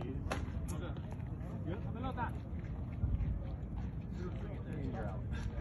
Good. How about that? You're out.